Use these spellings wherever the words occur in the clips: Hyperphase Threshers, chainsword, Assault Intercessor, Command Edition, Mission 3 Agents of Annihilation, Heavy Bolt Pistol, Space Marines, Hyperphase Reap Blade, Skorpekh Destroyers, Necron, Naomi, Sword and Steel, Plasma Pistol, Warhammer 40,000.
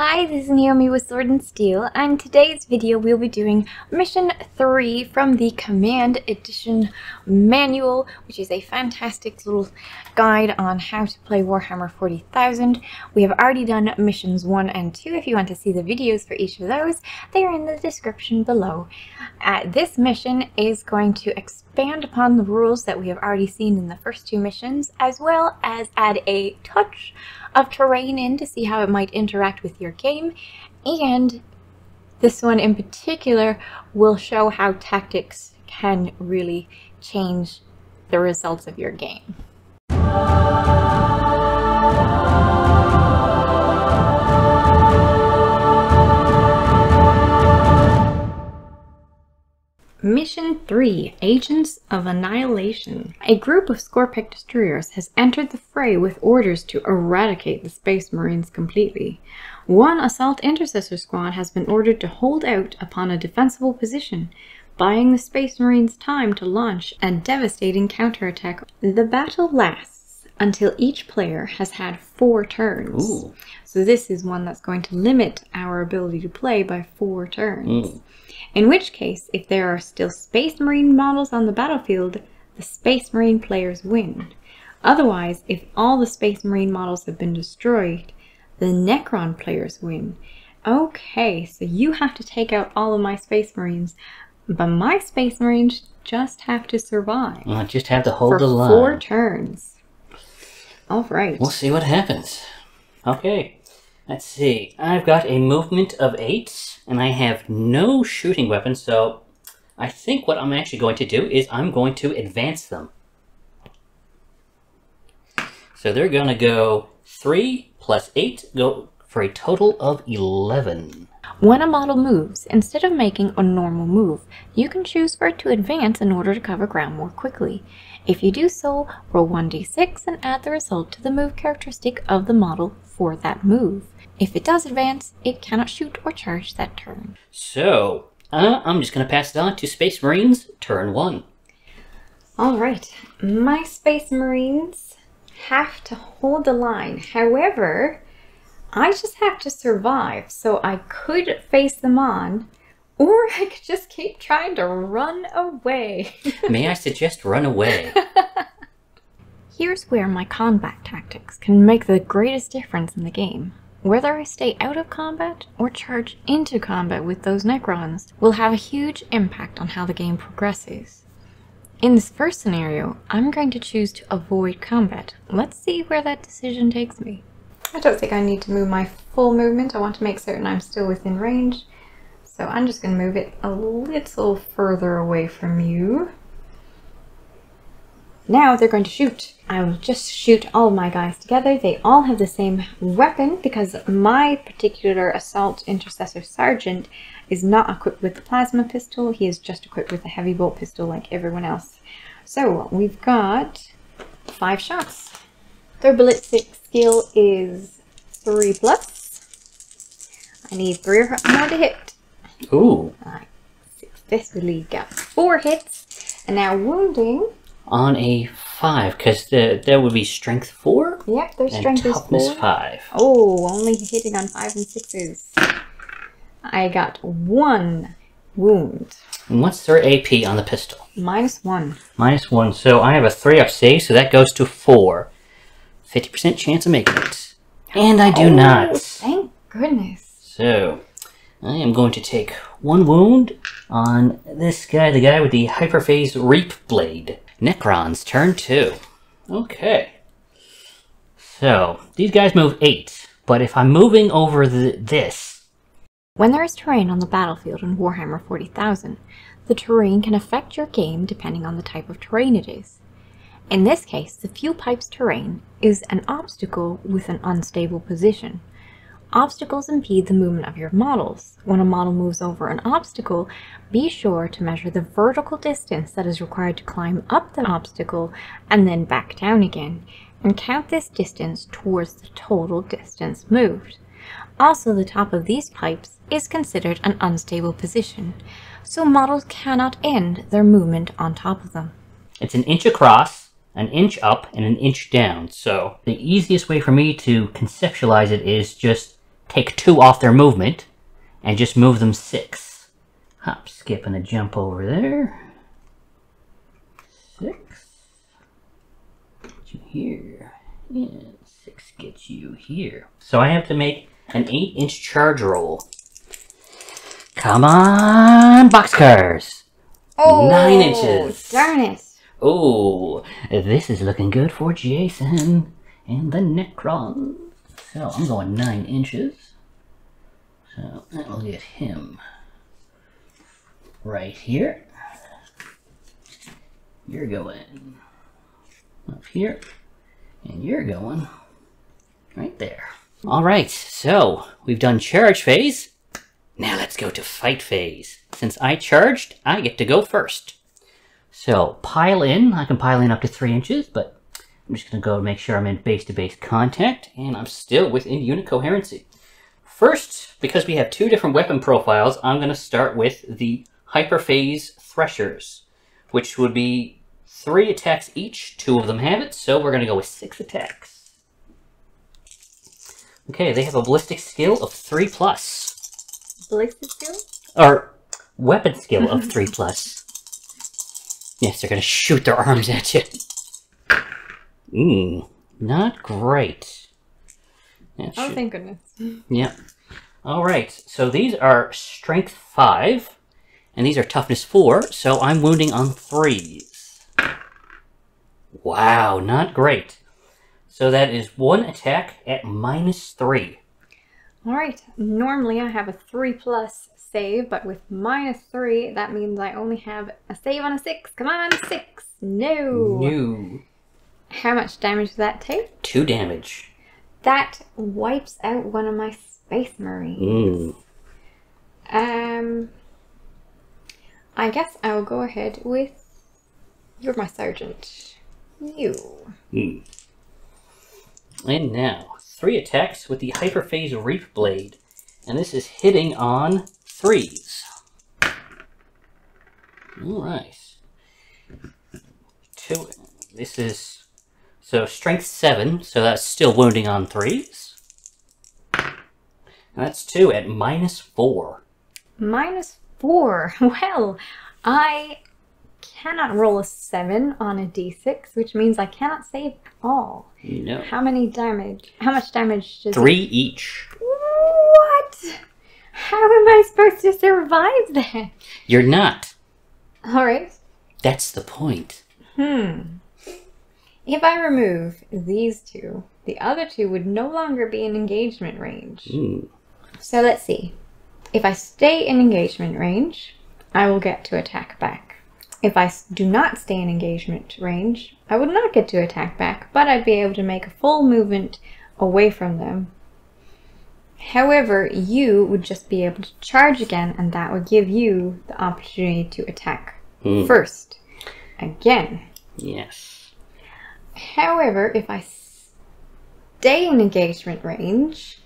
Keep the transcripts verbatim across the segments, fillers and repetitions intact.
Hi, this is Naomi with Sword and Steel, and in today's video we'll be doing Mission three from the Command Edition manual, which is a fantastic little guide on how to play Warhammer forty thousand. We have already done Missions one and two. If you want to see the videos for each of those, they are in the description below. Uh, this mission is going to expand upon the rules that we have already seen in the first two missions, as well as add a touch of terrain in to see how it might interact with your game, and this one in particular will show how tactics can really change the results of your game. Mission three, Agents of Annihilation. A group of Skorpekh Destroyers has entered the fray with orders to eradicate the Space Marines completely. One Assault Intercessor squad has been ordered to hold out upon a defensible position, buying the Space Marines time to launch a devastating counterattack. The battle lasts until each player has had four turns. Ooh. So this is one that's going to limit our ability to play by four turns. Mm. In which case, if there are still Space Marine models on the battlefield, the Space Marine players win. Otherwise, if all the Space Marine models have been destroyed, the Necron players win. Okay, so you have to take out all of my Space Marines, but my Space Marines just have to survive. I just have to hold the line. For four turns. Alright. We'll see what happens. Okay. Let's see, I've got a movement of eight, and I have no shooting weapon, so I think what I'm actually going to do is I'm going to advance them. So they're gonna go three plus eight, go for a total of eleven. When a model moves, instead of making a normal move, you can choose for it to advance in order to cover ground more quickly. If you do so, roll one d six and add the result to the move characteristic of the model for that move. If it does advance, it cannot shoot or charge that turn. So, uh, I'm just going to pass it on to Space Marines, turn one. Alright, my Space Marines have to hold the line. However, I just have to survive, so I could face them on, or I could just keep trying to run away. May I suggest run away? Here's where my combat tactics can make the greatest difference in the game. Whether I stay out of combat or charge into combat with those Necrons will have a huge impact on how the game progresses. In this first scenario, I'm going to choose to avoid combat. Let's see where that decision takes me. I don't think I need to move my full movement. I want to make certain I'm still within range. So I'm just going to move it a little further away from you. Now they're going to shoot. I will just shoot all of my guys together. They all have the same weapon because my particular Assault Intercessor Sergeant is not equipped with the Plasma Pistol. He is just equipped with the Heavy Bolt Pistol like everyone else. So we've got five shots. Their ballistic skill is three plus. I need three or more to hit. Ooh. I successfully got four hits. And now wounding. On a five, because the there would be strength four. Yep, their strength is four. Toughness five. Oh, only hitting on five and sixes. I got one wound. And what's their A P on the pistol? Minus one. Minus one. So I have a three up save, so that goes to four. Fifty percent chance of making it, and I do oh, not. Thank goodness. So I am going to take one wound on this guy, the guy with the Hyperphase Reap Blade. Necrons, turn two. Okay. So, these guys move eight, but if I'm moving over the, this... When there is terrain on the battlefield in Warhammer forty thousand, the terrain can affect your game depending on the type of terrain it is. In this case, the fuel pipe's terrain is an obstacle with an unstable position. Obstacles impede the movement of your models. When a model moves over an obstacle, be sure to measure the vertical distance that is required to climb up the obstacle and then back down again, and count this distance towards the total distance moved. Also, the top of these pipes is considered an unstable position, so models cannot end their movement on top of them. It's an inch across, an inch up, and an inch down. So the easiest way for me to conceptualize it is just take two off their movement, and just move them six. Hop, skip, and a jump over there. Six. Get you here. And six gets you here. So I have to make an eight inch charge roll. Come on, boxcars! Oh, nine inches! Darn it! Oh, this is looking good for Jason and the Necron. So I'm going nine inches. So that will get him right here. You're going up here, and you're going right there. All right, so we've done charge phase. Now let's go to fight phase. Since I charged, I get to go first. So pile in, I can pile in up to three inches, but I'm just gonna go and make sure I'm in base-to-base contact, and I'm still within unit coherency. First, because we have two different weapon profiles, I'm gonna start with the Hyperphase Threshers, which would be three attacks each, two of them have it, so we're gonna go with six attacks. Okay, they have a ballistic skill of three plus. Ballistic skill? Or weapon skill of three plus. Yes, they're gonna shoot their arms at you. Mmm, not great. That oh, should... thank goodness. Yeah. All right, so these are strength five, and these are toughness four, so I'm wounding on threes. Wow, not great. So that is one attack at minus three. All right, normally I have a three plus save, but with minus three, that means I only have a save on a six. Come on, six. No. No. How much damage does that take? Two damage. That wipes out one of my Space Marines. Mm. Um, I guess I will go ahead with, you're my sergeant. You. Mm. And now, three attacks with the Hyperphase Reap Blade. And this is hitting on threes. Alright. Two. This is... So strength seven, so that's still wounding on threes. And that's two at minus four. Minus four? Well, I cannot roll a seven on a d six, which means I cannot save at all. No. How many damage? How much damage does Three it... each. What? How am I supposed to survive that? You're not. All right. That's the point. Hmm. If I remove these two, the other two would no longer be in engagement range. Ooh. So let's see. If I stay in engagement range, I will get to attack back. If I do not stay in engagement range, I would not get to attack back, but I'd be able to make a full movement away from them. However, you would just be able to charge again, and that would give you the opportunity to attack mm. first. Again. Yes. However, if I stay in engagement range,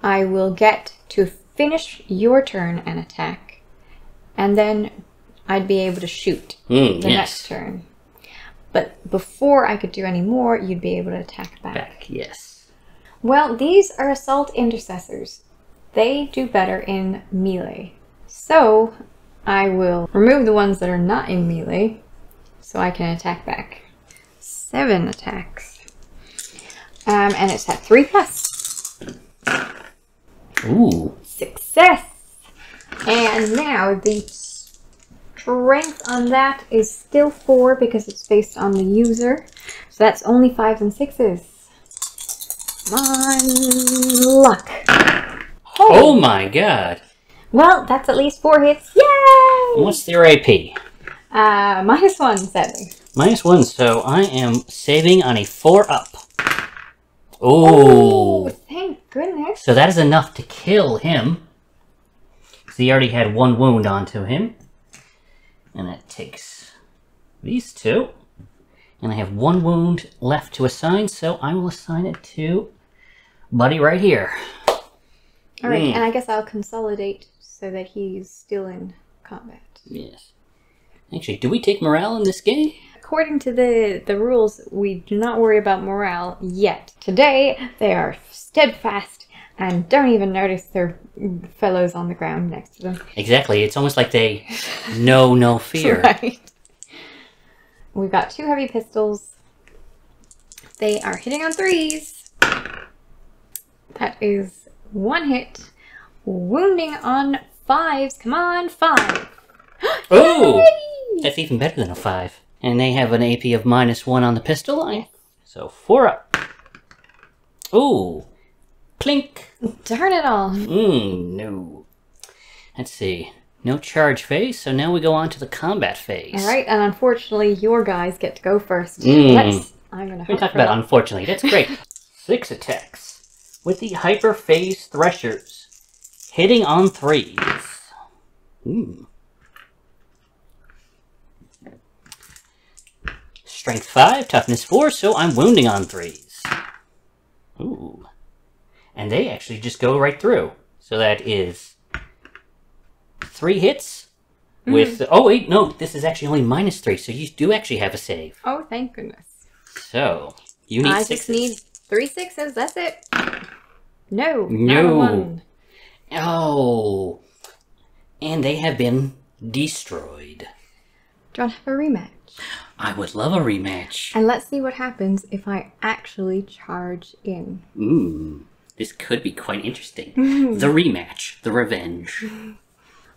I will get to finish your turn and attack, and then I'd be able to shoot mm, the yes. next turn. But before I could do any more, you'd be able to attack back. Back, yes. Well, these are Assault Intercessors. They do better in melee. So I will remove the ones that are not in melee so I can attack back. Seven attacks. Um, and it's at three plus. Ooh. Success! And now the strength on that is still four because it's based on the user. So that's only fives and sixes. My luck. Holy. Oh my god. Well, that's at least four hits. Yay! And what's your A P? Uh, minus one, sadly. Minus one, so I am saving on a four up. Ooh. Oh, thank goodness. So that is enough to kill him. Because he already had one wound onto him. And that takes these two. And I have one wound left to assign, so I will assign it to Buddy right here. All right, mm. and I guess I'll consolidate so that he's still in combat. Yes. Actually, do we take morale in this game? According to the, the rules, we do not worry about morale yet. Today, they are steadfast and don't even notice their fellows on the ground next to them. Exactly. It's almost like they know no fear. Right. We've got two heavy pistols. They are hitting on threes. That is one hit. Wounding on fives. Come on, five. Oh! That's even better than a five. And they have an A P of minus one on the pistol. Yes. So four up. Ooh. Clink. Turn it off. Mmm, no. Let's see. No charge phase, so now we go on to the combat phase. Alright, and unfortunately your guys get to go first. Mm. Let's, I'm gonna we talk about that. Unfortunately. That's great. Six attacks with the Hyperphase Threshers. Hitting on threes. Ooh. Strength five, toughness four, so I'm wounding on threes. Ooh. And they actually just go right through. So that is three hits with... Mm. Oh, wait, no, this is actually only minus three, so you do actually have a save. Oh, thank goodness. So, you need I sixes. I just need three sixes, that's it. No, no. Not one. Oh. And they have been destroyed. Do you want to have a rematch? I would love a rematch. And let's see what happens if I actually charge in. Ooh, this could be quite interesting. Mm. The rematch, the revenge.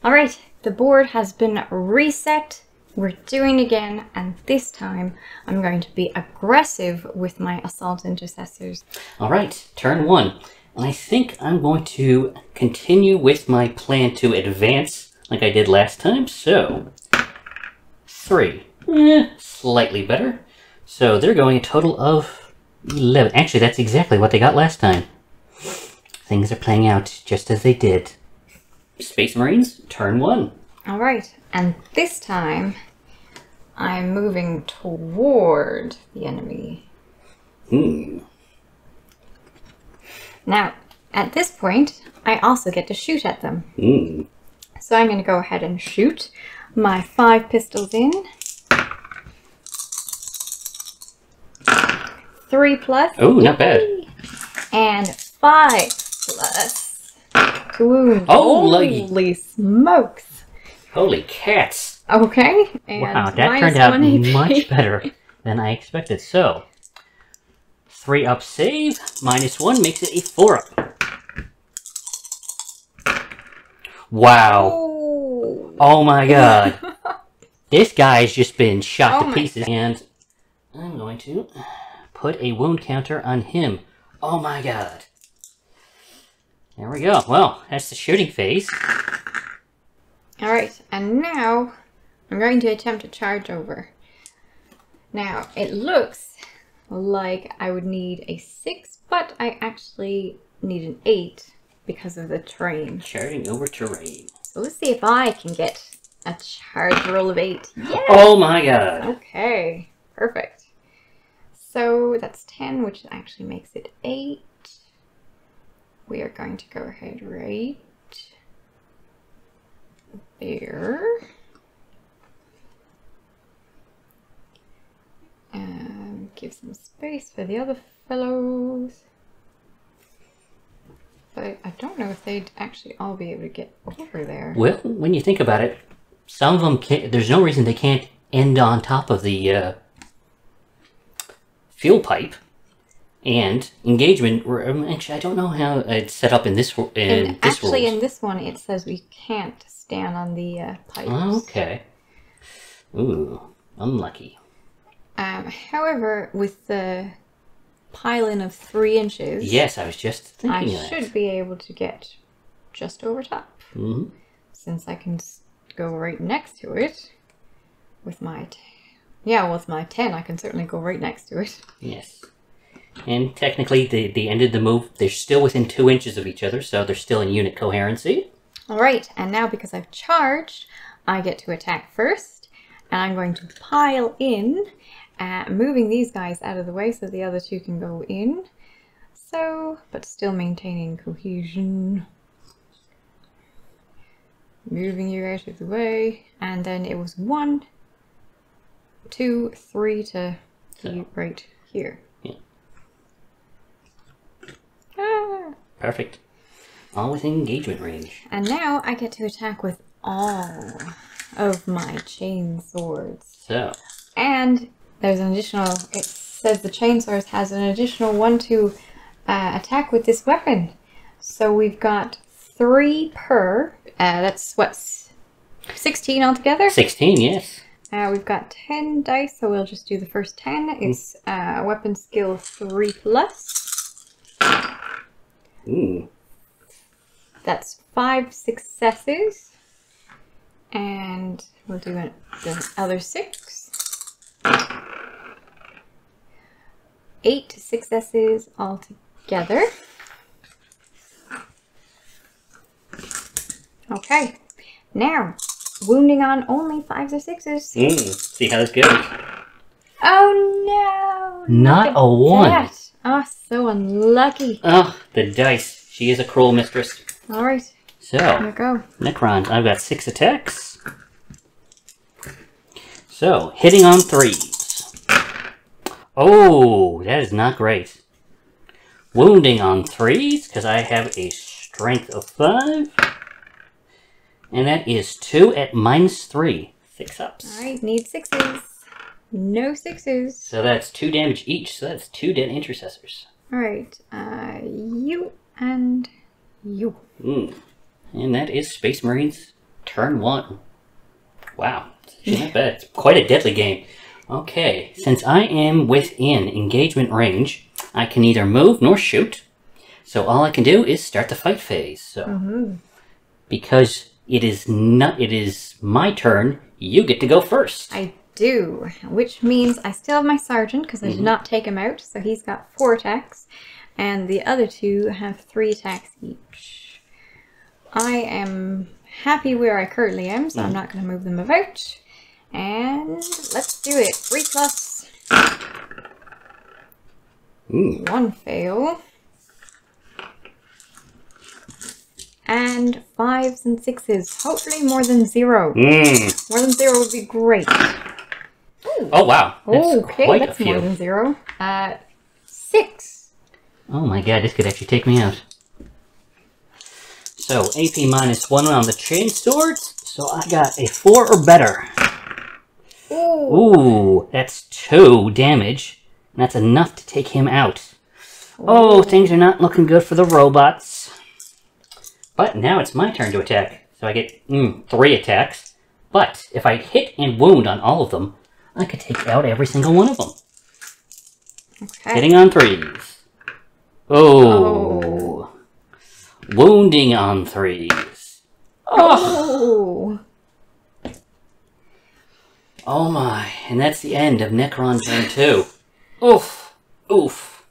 All right, the board has been reset. We're doing again, and this time I'm going to be aggressive with my Assault Intercessors. All right, turn one. And I think I'm going to continue with my plan to advance like I did last time, so... Three. Eh, slightly better. So they're going a total of eleven. Actually, that's exactly what they got last time. Things are playing out just as they did. Space Marines, turn one. All right, and this time I'm moving toward the enemy. Hmm. Now, at this point, I also get to shoot at them. Mm. So I'm going to go ahead and shoot my five pistols in. Three plus. Oh, not bad. And five plus. Ooh, oh, holy smokes. Holy cats. Okay. And wow, that turned out much better than I expected. So, three up save, minus one makes it a four up. Wow. Oh, oh my god. This guy's just been shot oh to pieces. God. And I'm going to put a wound counter on him. Oh my god. There we go. Well, that's the shooting phase. Alright, and now I'm going to attempt a charge over. Now, it looks like I would need a six, but I actually need an eight because of the terrain. Charging over terrain. So let's see if I can get a charge roll of eight. Yes! Oh my god. Okay, perfect. So that's ten, which actually makes it eight. We are going to go ahead right there. Um, give some space for the other fellows. But I don't know if they'd actually all be able to get over there. Well, when you think about it, some of them can't, there's no reason they can't end on top of the... Uh, fuel pipe and engagement. Actually, I don't know how it's set up in this. In and this actually, world. In this one, it says we can't stand on the uh, pipes. Okay. Ooh, unlucky. Um. However, with the pylon of three inches. Yes, I was just thinking. I of should that. be able to get just over top, mm-hmm. since I can go right next to it with my. Yeah, with my ten, I can certainly go right next to it. Yes. And technically, the, the end of the move, they're still within two inches of each other, so they're still in unit coherency. All right, and now because I've charged, I get to attack first, and I'm going to pile in, uh, moving these guys out of the way so the other two can go in. So, but still maintaining cohesion. Moving you out of the way, and then it was one... two, three to so. right here. Yeah. Ah. Perfect. All within engagement range. And now I get to attack with all of my chain swords. So. And there's an additional, it says the chain sword has an additional one to uh, attack with this weapon. So we've got three per, uh, that's what's sixteen altogether? sixteen, yes. Uh, we've got ten dice, so we'll just do the first ten. It's uh, weapon skill three plus. Ooh. That's five successes. And we'll do an, the other six. Eight successes altogether. Okay. Now, wounding on only fives or sixes. Mm, see how this goes. Oh no! Not a one! That. Oh, so unlucky. Oh, the dice. She is a cruel mistress. Alright. So, there you go. Necron, I've got six attacks. So, hitting on threes. Oh, that is not great. Wounding on threes, because I have a strength of five. And that is two at minus three. Six ups. Alright, need sixes. No sixes. So that's two damage each, so that's two dead intercessors. Alright, uh, you and you. Mm. And that is Space Marines turn one. Wow, she's not bad. It's quite a deadly game. Okay, since I am within engagement range, I can neither move nor shoot. So all I can do is start the fight phase. So, mm-hmm. because it is not, it is my turn, you get to go first. I do, which means I still have my sergeant because I mm-hmm. did not take him out, so he's got four attacks, and the other two have three attacks each. I am happy where I currently am, so mm. I'm not going to move them about. And let's do it. Three plus. Ooh. One fail. And fives and sixes. Hopefully more than zero. Mm. More than zero would be great. Ooh. Oh, wow. That's okay, quite that's a few. More than zero. Uh, six. Oh my god, this could actually take me out. So, A P minus one on the chain swords. So I got a four or better. Ooh. Ooh, that's two damage. And that's enough to take him out. Ooh. Oh, things are not looking good for the robots. But now it's my turn to attack. So I get mm, three attacks. But if I hit and wound on all of them, I could take out every single one of them. Okay. Hitting on threes. Oh. oh. Wounding on threes. Oh. oh! Oh my, and that's the end of Necron turn two. Oof! Oof!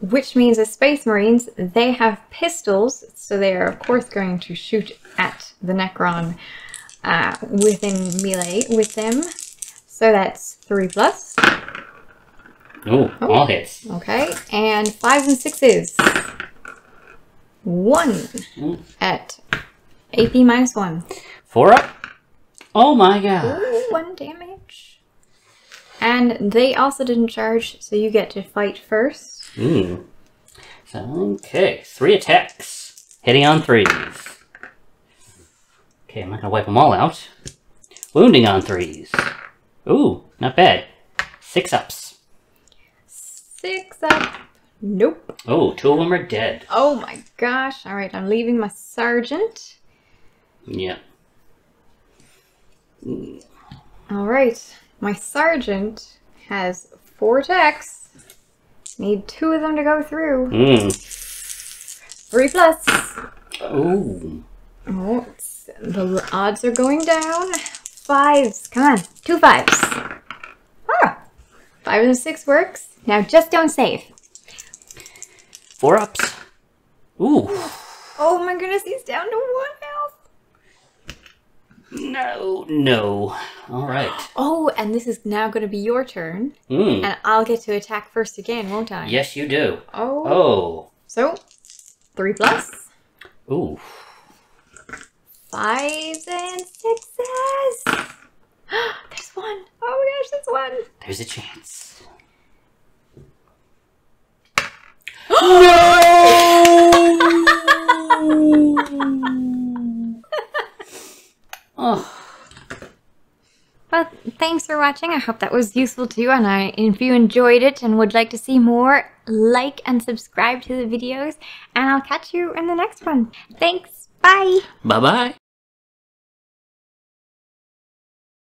Which means the Space Marines, they have pistols, so they are of course going to shoot at the Necron uh, within melee with them. So that's three plus. Ooh, oh, all hits. Okay, and fives and sixes. One at A P minus one. Four up. Oh my god. Ooh, one damage. And they also didn't charge, so you get to fight first. Mm. Okay, three attacks. Hitting on threes. Okay, I'm not going to wipe them all out. Wounding on threes. Ooh, not bad. Six ups. Six up. Nope. Oh, two of them are dead. Oh my gosh. Alright, I'm leaving my sergeant. Yeah. Alright, my sergeant has four attacks. Need two of them to go through. Mm. Three plus. Ooh. Oh, the odds are going down. Fives. Come on. Two fives. Ah. Five and six works. Now just don't save. Four ups. Ooh. Oh my goodness, he's down to one health. No, no. All right. Oh, and this is now going to be your turn. Mm. And I'll get to attack first again, won't I? Yes, you do. Oh. Oh. So, three plus. Ooh. Fives and sixes. There's one. Oh my gosh, there's one. There's a chance. No! Oh. Oh. But thanks for watching. I hope that was useful to you, and I, if you enjoyed it and would like to see more, like and subscribe to the videos, and I'll catch you in the next one. Thanks. Bye. Bye-bye.